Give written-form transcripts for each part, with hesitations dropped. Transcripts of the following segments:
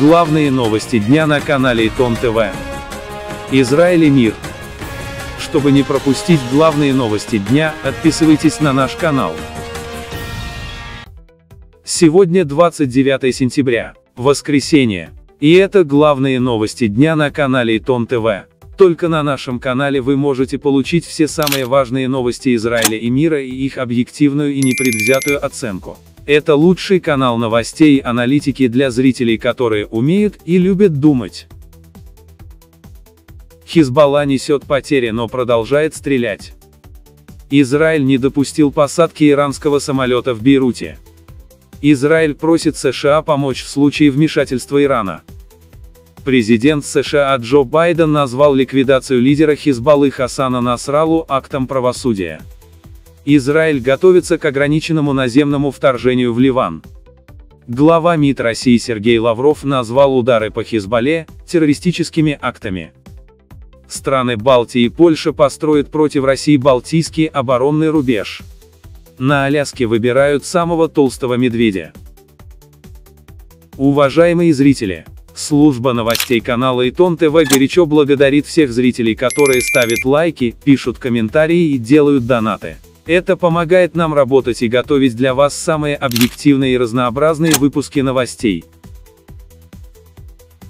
Главные новости дня на канале ИТОН ТВ. Израиль и мир. Чтобы не пропустить главные новости дня, подписывайтесь на наш канал. Сегодня 29 сентября, воскресенье. И это главные новости дня на канале ИТОН ТВ. Только на нашем канале вы можете получить все самые важные новости Израиля и мира и их объективную и непредвзятую оценку. Это лучший канал новостей и аналитики для зрителей, которые умеют и любят думать. Хизбалла несет потери, но продолжает стрелять. Израиль не допустил посадки иранского самолета в Бейруте. Израиль просит США помочь в случае вмешательства Ирана. Президент США Джо Байден назвал ликвидацию лидера Хизбаллы Хасана Насраллу актом правосудия. Израиль готовится к ограниченному наземному вторжению в Ливан. Глава МИД России Сергей Лавров назвал удары по Хизбалле террористическими актами. Страны Балтии и Польша построят против России Балтийский оборонный рубеж. На Аляске выбирают самого толстого медведя. Уважаемые зрители, служба новостей канала ИТОН ТВ горячо благодарит всех зрителей, которые ставят лайки, пишут комментарии и делают донаты. Это помогает нам работать и готовить для вас самые объективные и разнообразные выпуски новостей.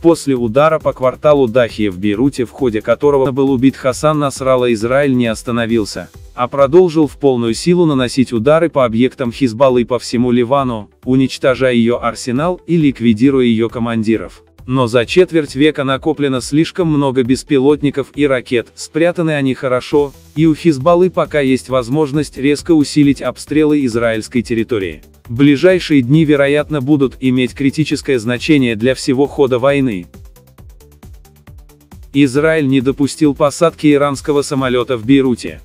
После удара по кварталу Дахия в Бейруте, в ходе которого был убит Хасан Насралла, Израиль не остановился, а продолжил в полную силу наносить удары по объектам Хизбаллы по всему Ливану, уничтожая ее арсенал и ликвидируя ее командиров. Но за четверть века накоплено слишком много беспилотников и ракет, спрятаны они хорошо, и у Хизбаллы пока есть возможность резко усилить обстрелы израильской территории. Ближайшие дни, вероятно, будут иметь критическое значение для всего хода войны. Израиль не допустил посадки иранского самолета в Бейруте.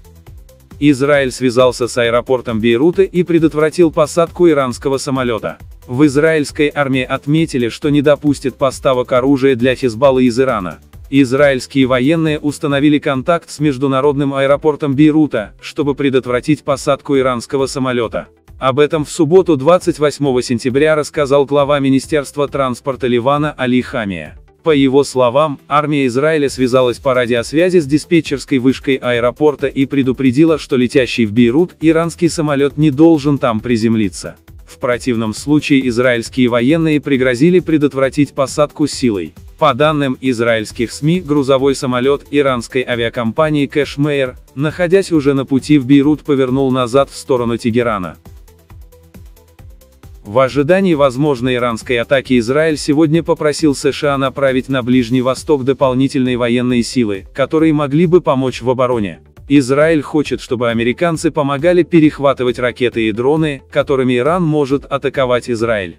Израиль связался с аэропортом Бейрута и предотвратил посадку иранского самолета. В израильской армии отметили, что не допустит поставок оружия для Хизбаллы из Ирана. Израильские военные установили контакт с международным аэропортом Бейрута, чтобы предотвратить посадку иранского самолета. Об этом в субботу 28 сентября рассказал глава Министерства транспорта Ливана Али Хамия. По его словам, армия Израиля связалась по радиосвязи с диспетчерской вышкой аэропорта и предупредила, что летящий в Бейрут иранский самолет не должен там приземлиться. В противном случае израильские военные пригрозили предотвратить посадку силой. По данным израильских СМИ, грузовой самолет иранской авиакомпании «Кешмер», находясь уже на пути в Бейрут, повернул назад в сторону Тегерана. В ожидании возможной иранской атаки Израиль сегодня попросил США направить на Ближний Восток дополнительные военные силы, которые могли бы помочь в обороне. Израиль хочет, чтобы американцы помогали перехватывать ракеты и дроны, которыми Иран может атаковать Израиль.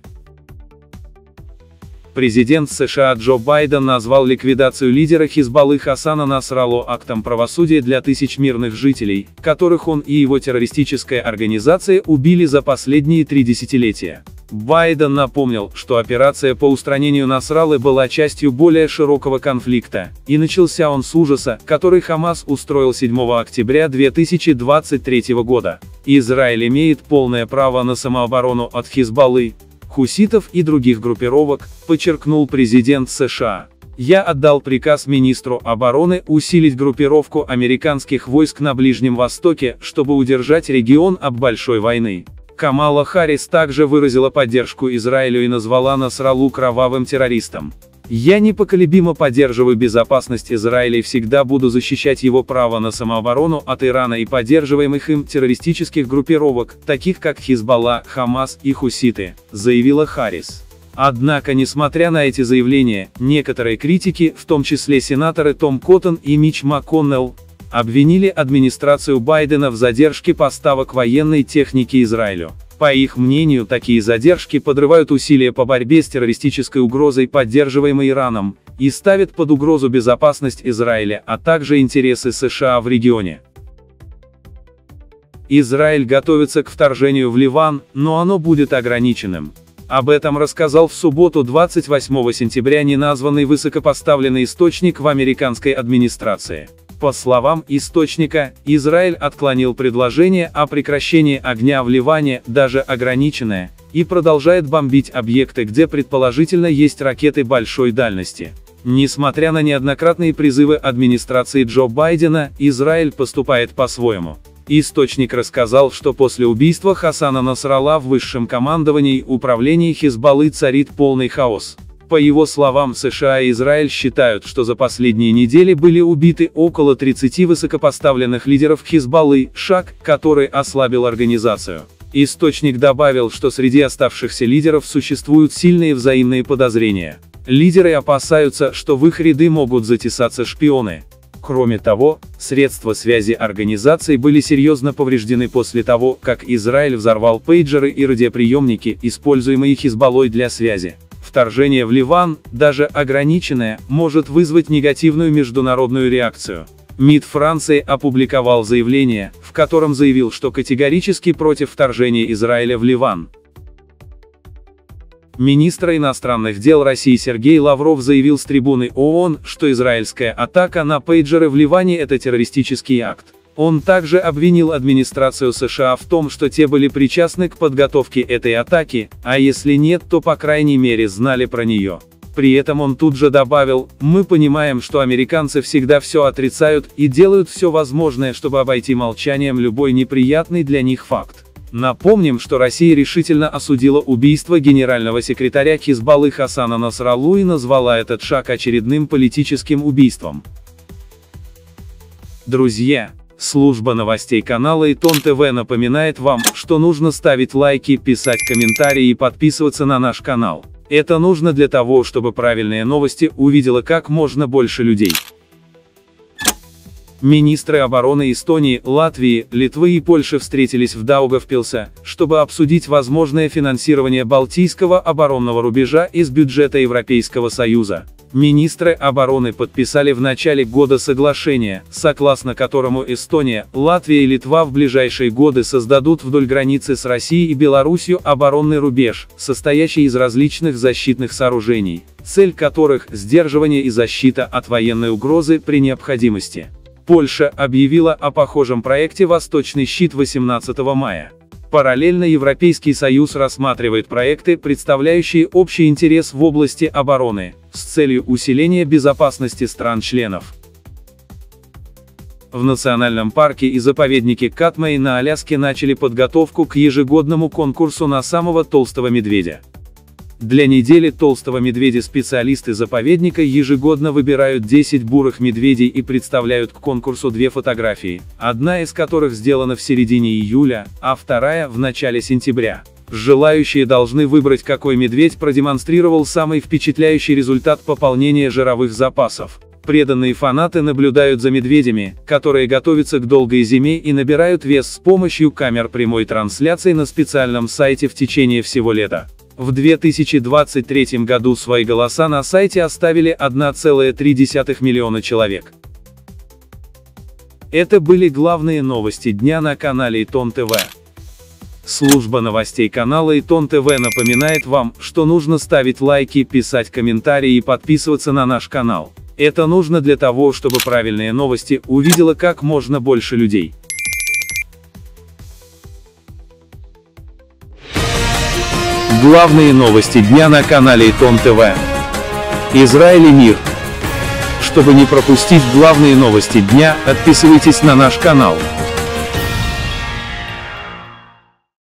Президент США Джо Байден назвал ликвидацию лидера Хизбаллы Хасана Насраллу актом правосудия для тысяч мирных жителей, которых он и его террористическая организация убили за последние 3 десятилетия. Байден напомнил, что операция по устранению Насраллы была частью более широкого конфликта, и начался он с ужаса, который Хамас устроил 7 октября 2023 года. Израиль имеет полное право на самооборону от Хизбаллы, хуситов и других группировок, подчеркнул президент США. Я отдал приказ министру обороны усилить группировку американских войск на Ближнем Востоке, чтобы удержать регион от большой войны. Камала Харрис также выразила поддержку Израилю и назвала Насраллу кровавым террористом. Я непоколебимо поддерживаю безопасность Израиля и всегда буду защищать его право на самооборону от Ирана и поддерживаемых им террористических группировок, таких как Хизбалла, Хамас и хуситы, заявила Харрис. Однако, несмотря на эти заявления, некоторые критики, в том числе сенаторы Том Коттон и Митч Макконнелл, обвинили администрацию Байдена в задержке поставок военной техники Израилю. По их мнению, такие задержки подрывают усилия по борьбе с террористической угрозой, поддерживаемой Ираном, и ставят под угрозу безопасность Израиля, а также интересы США в регионе. Израиль готовится к вторжению в Ливан, но оно будет ограниченным. Об этом рассказал в субботу 28 сентября неназванный высокопоставленный источник в американской администрации. По словам источника, Израиль отклонил предложение о прекращении огня в Ливане, даже ограниченное, и продолжает бомбить объекты, где предположительно есть ракеты большой дальности. Несмотря на неоднократные призывы администрации Джо Байдена, Израиль поступает по-своему. Источник рассказал, что после убийства Хасана Насралла в высшем командовании управления Хизбаллы царит полный хаос. По его словам, США и Израиль считают, что за последние недели были убиты около 30 высокопоставленных лидеров Хизбаллы, шаг, который ослабил организацию. Источник добавил, что среди оставшихся лидеров существуют сильные взаимные подозрения. Лидеры опасаются, что в их ряды могут затесаться шпионы. Кроме того, средства связи организаций были серьезно повреждены после того, как Израиль взорвал пейджеры и радиоприемники, используемые Хизбаллой для связи. Вторжение в Ливан, даже ограниченное, может вызвать негативную международную реакцию. МИД Франции опубликовал заявление, в котором заявил, что категорически против вторжения Израиля в Ливан. Министр иностранных дел России Сергей Лавров заявил с трибуны ООН, что израильская атака на пейджеры в Ливане – это террористический акт. Он также обвинил администрацию США в том, что те были причастны к подготовке этой атаки, а если нет, то по крайней мере знали про нее. При этом он тут же добавил: «Мы понимаем, что американцы всегда все отрицают и делают все возможное, чтобы обойти молчанием любой неприятный для них факт». Напомним, что Россия решительно осудила убийство генерального секретаря Хизбаллы Хасана Насраллу и назвала этот шаг очередным политическим убийством. Друзья, служба новостей канала ИТОН ТВ напоминает вам, что нужно ставить лайки, писать комментарии и подписываться на наш канал. Это нужно для того, чтобы правильные новости увидело как можно больше людей. Министры обороны Эстонии, Латвии, Литвы и Польши встретились в Даугавпилсе, чтобы обсудить возможное финансирование Балтийского оборонного рубежа из бюджета Европейского Союза. Министры обороны подписали в начале года соглашение, согласно которому Эстония, Латвия и Литва в ближайшие годы создадут вдоль границы с Россией и Белоруссией оборонный рубеж, состоящий из различных защитных сооружений, цель которых – сдерживание и защита от военной угрозы при необходимости. Польша объявила о похожем проекте «Восточный щит» 18 мая. Параллельно Европейский Союз рассматривает проекты, представляющие общий интерес в области обороны, с целью усиления безопасности стран-членов. В национальном парке и заповеднике Катмаи на Аляске начали подготовку к ежегодному конкурсу на самого толстого медведя. Для недели толстого медведя специалисты заповедника ежегодно выбирают 10 бурых медведей и представляют к конкурсу две фотографии, одна из которых сделана в середине июля, а вторая – в начале сентября. Желающие должны выбрать, какой медведь продемонстрировал самый впечатляющий результат пополнения жировых запасов. Преданные фанаты наблюдают за медведями, которые готовятся к долгой зиме и набирают вес с помощью камер прямой трансляции на специальном сайте в течение всего лета. В 2023 году свои голоса на сайте оставили 1,3 миллиона человек. Это были главные новости дня на канале ИТОН ТВ. Служба новостей канала ИТОН ТВ напоминает вам, что нужно ставить лайки, писать комментарии и подписываться на наш канал. Это нужно для того, чтобы правильные новости увидело как можно больше людей. Главные новости дня на канале ИТОН ТВ. Израиль и мир. Чтобы не пропустить главные новости дня, подписывайтесь на наш канал.